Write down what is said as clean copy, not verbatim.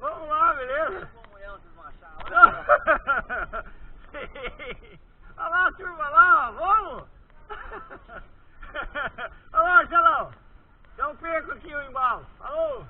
Vamos lá, beleza? Como eu desmanchar lá? Olha lá, turma, lá, ó, vamos! Olha lá, Marcelão! Então perco aqui o embalo. Alô!